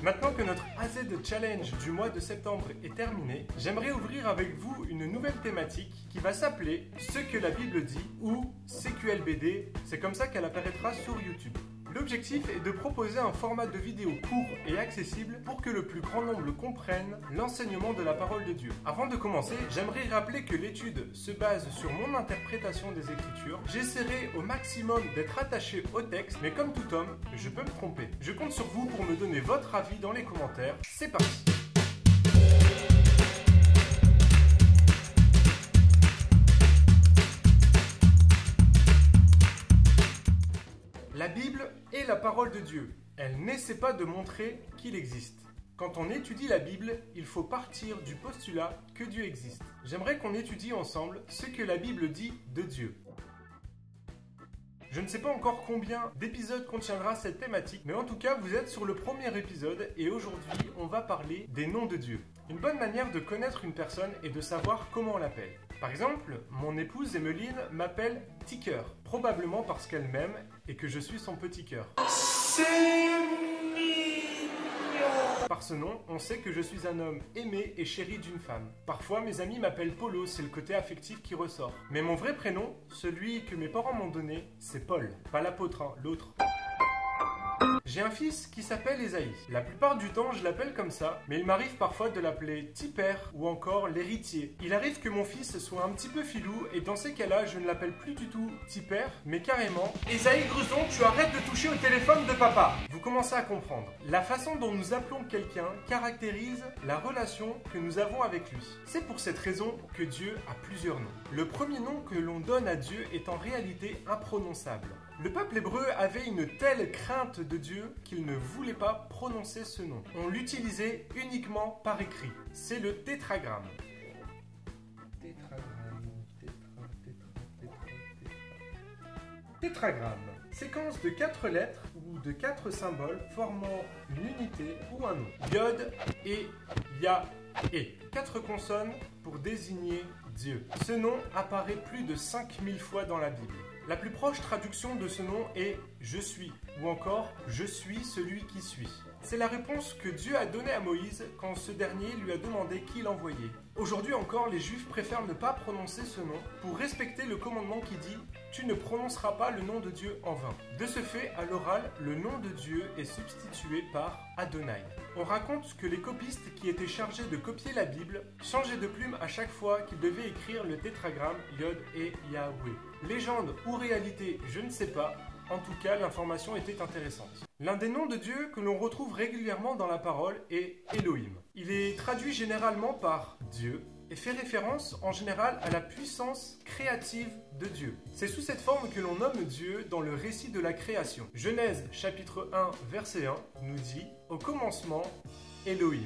Maintenant que notre AZ de challenge du mois de septembre est terminé, j'aimerais ouvrir avec vous une nouvelle thématique qui va s'appeler « Ce que la Bible dit » ou « CQLBD », c'est comme ça qu'elle apparaîtra sur YouTube. L'objectif est de proposer un format de vidéo court et accessible pour que le plus grand nombre comprenne l'enseignement de la parole de Dieu. Avant de commencer, j'aimerais rappeler que l'étude se base sur mon interprétation des Écritures. J'essaierai au maximum d'être attaché au texte, mais comme tout homme, je peux me tromper. Je compte sur vous pour me donner votre avis dans les commentaires. C'est parti! La Bible est la parole de Dieu. Elle n'essaie pas de montrer qu'il existe. Quand on étudie la Bible, il faut partir du postulat que Dieu existe. J'aimerais qu'on étudie ensemble ce que la Bible dit de Dieu. Je ne sais pas encore combien d'épisodes contiendra cette thématique, mais en tout cas, vous êtes sur le premier épisode et aujourd'hui, on va parler des noms de Dieu. Une bonne manière de connaître une personne est de savoir comment on l'appelle. Par exemple, mon épouse Emmeline m'appelle Ticker, probablement parce qu'elle m'aime et que je suis son petit cœur. Par ce nom, on sait que je suis un homme aimé et chéri d'une femme. Parfois, mes amis m'appellent Polo, c'est le côté affectif qui ressort. Mais mon vrai prénom, celui que mes parents m'ont donné, c'est Paul. Pas l'apôtre, hein, l'autre. J'ai un fils qui s'appelle Esaïe. La plupart du temps, je l'appelle comme ça, mais il m'arrive parfois de l'appeler Ticker ou encore l'héritier. Il arrive que mon fils soit un petit peu filou et dans ces cas-là, je ne l'appelle plus du tout Ticker, mais carrément Esaïe Grusson, tu arrêtes de toucher au téléphone de papa. Vous commencez à comprendre. La façon dont nous appelons quelqu'un caractérise la relation que nous avons avec lui. C'est pour cette raison que Dieu a plusieurs noms. Le premier nom que l'on donne à Dieu est en réalité imprononçable. Le peuple hébreu avait une telle crainte de Dieu qu'il ne voulait pas prononcer ce nom. On l'utilisait uniquement par écrit. C'est le tétragramme. Tétragramme. Séquence de 4 lettres ou de 4 symboles formant une unité ou un nom. Yod, E, Ya, E. 4 consonnes pour désigner Dieu. Ce nom apparaît plus de 5000 fois dans la Bible. La plus proche traduction de ce nom est « Je suis » ou encore « Je suis celui qui suis ». C'est la réponse que Dieu a donnée à Moïse quand ce dernier lui a demandé qui l'envoyait. Aujourd'hui encore, les Juifs préfèrent ne pas prononcer ce nom pour respecter le commandement qui dit « Tu ne prononceras pas le nom de Dieu en vain ». De ce fait, à l'oral, le nom de Dieu est substitué par « Adonai ». On raconte que les copistes qui étaient chargés de copier la Bible changeaient de plume à chaque fois qu'ils devaient écrire le tétragramme « Yod » et « Yahweh ». Légende ou réalité, je ne sais pas, en tout cas l'information était intéressante. L'un des noms de Dieu que l'on retrouve régulièrement dans la parole est Elohim. Il est traduit généralement par Dieu et fait référence en général à la puissance créative de Dieu. C'est sous cette forme que l'on nomme Dieu dans le récit de la création. Genèse chapitre 1 verset 1 nous dit « Au commencement, Elohim ».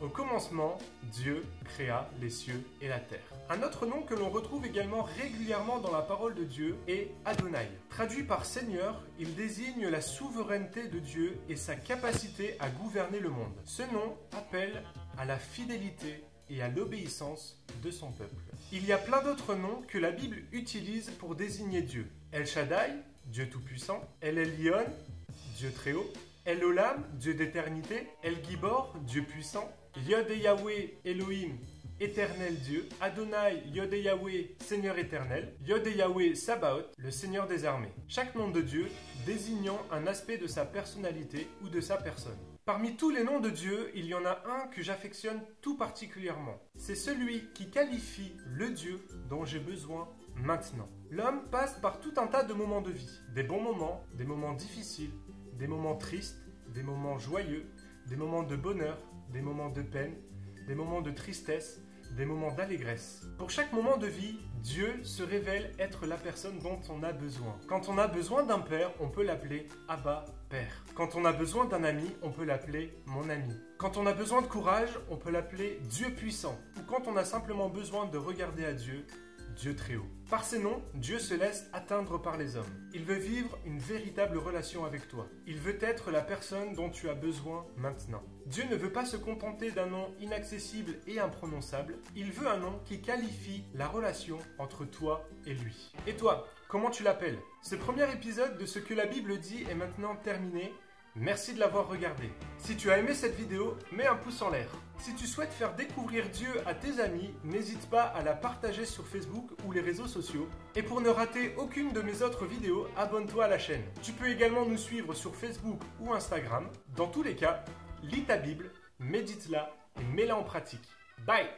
Au commencement, Dieu créa les cieux et la terre. Un autre nom que l'on retrouve également régulièrement dans la parole de Dieu est Adonai. Traduit par Seigneur, il désigne la souveraineté de Dieu et sa capacité à gouverner le monde. Ce nom appelle à la fidélité et à l'obéissance de son peuple. Il y a plein d'autres noms que la Bible utilise pour désigner Dieu. El Shaddai, Dieu tout-puissant. El Elion, Dieu très-haut. El Olam, Dieu d'éternité. El Gibor, Dieu puissant. Yod et Yahweh, Elohim, éternel Dieu. Adonai, Yod et Yahweh, Seigneur éternel. Yod et Yahweh, Sabaoth, le Seigneur des armées. Chaque nom de Dieu désignant un aspect de sa personnalité ou de sa personne. Parmi tous les noms de Dieu, il y en a un que j'affectionne tout particulièrement. C'est celui qui qualifie le Dieu dont j'ai besoin maintenant. L'homme passe par tout un tas de moments de vie. Des bons moments, des moments difficiles, des moments tristes, des moments joyeux, des moments de bonheur, des moments de peine, des moments de tristesse, des moments d'allégresse. Pour chaque moment de vie, Dieu se révèle être la personne dont on a besoin. Quand on a besoin d'un père, on peut l'appeler Abba, Père. Quand on a besoin d'un ami, on peut l'appeler mon ami. Quand on a besoin de courage, on peut l'appeler Dieu puissant. Ou quand on a simplement besoin de regarder à Dieu, Dieu très haut. Par ces noms, Dieu se laisse atteindre par les hommes. Il veut vivre une véritable relation avec toi. Il veut être la personne dont tu as besoin maintenant. Dieu ne veut pas se contenter d'un nom inaccessible et imprononçable. Il veut un nom qui qualifie la relation entre toi et lui. Et toi, comment tu l'appelles? Ce premier épisode de Ce que la Bible dit est maintenant terminé. Merci de l'avoir regardé. Si tu as aimé cette vidéo, mets un pouce en l'air. Si tu souhaites faire découvrir Dieu à tes amis, n'hésite pas à la partager sur Facebook ou les réseaux sociaux. Et pour ne rater aucune de mes autres vidéos, abonne-toi à la chaîne. Tu peux également nous suivre sur Facebook ou Instagram. Dans tous les cas, lis ta Bible, médite-la et mets-la en pratique. Bye!